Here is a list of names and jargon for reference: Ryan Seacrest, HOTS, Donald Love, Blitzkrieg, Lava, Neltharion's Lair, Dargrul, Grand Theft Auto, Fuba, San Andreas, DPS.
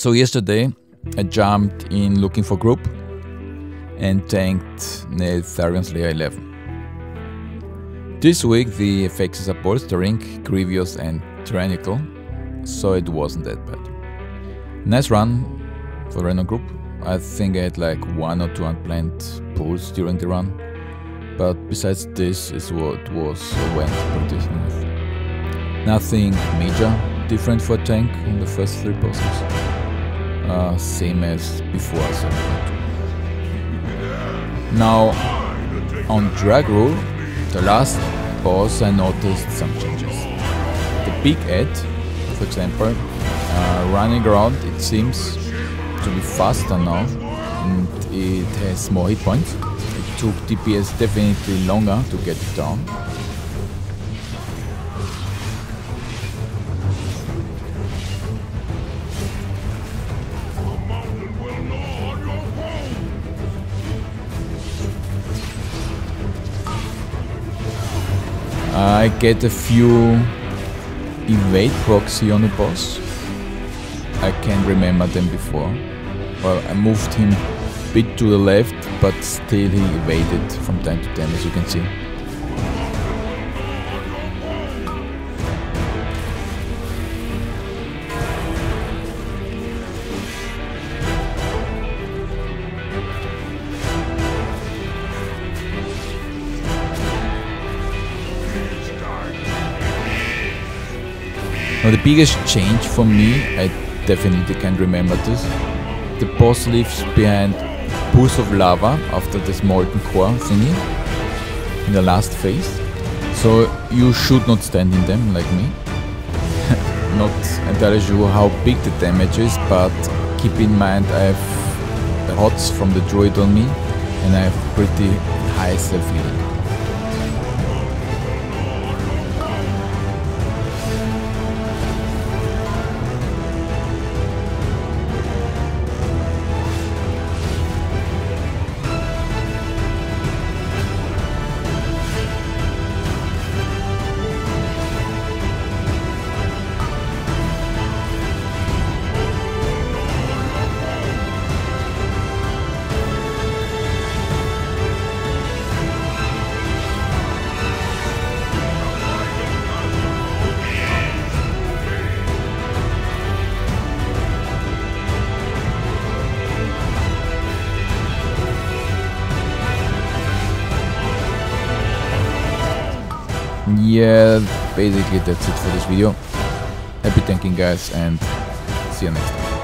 So yesterday I jumped in looking for group and tanked Neltharion's Lair 11. This week the FXs are bolstering, grievous and tyrannical, so it wasn't that bad. Nice run for random group. I think I had like 1 or 2 unplanned pulls during the run, but besides this is what was went pretty smooth. Nothing major different for a tank in the first 3 bosses. Same as before. So. Now on Dargrul, the last boss, I noticed some changes. The big head, for example, running around, it seems to be faster now and it has more hit points. It took DPS definitely longer to get it down. I get a few evade proxy on the boss. I can't remember them before. Well, I moved him a bit to the left, but still he evaded from time to time, as you can see. Now the biggest change for me, I definitely can't remember this, the boss leaves behind pools of lava after this molten core thingy in the last phase, so you should not stand in them like me. Not entirely sure how big the damage is, but keep in mind I have the HOTS from the druid on me and I have pretty high self-healing. Yeah, basically that's it for this video. Happy tanking, guys, and see you next time.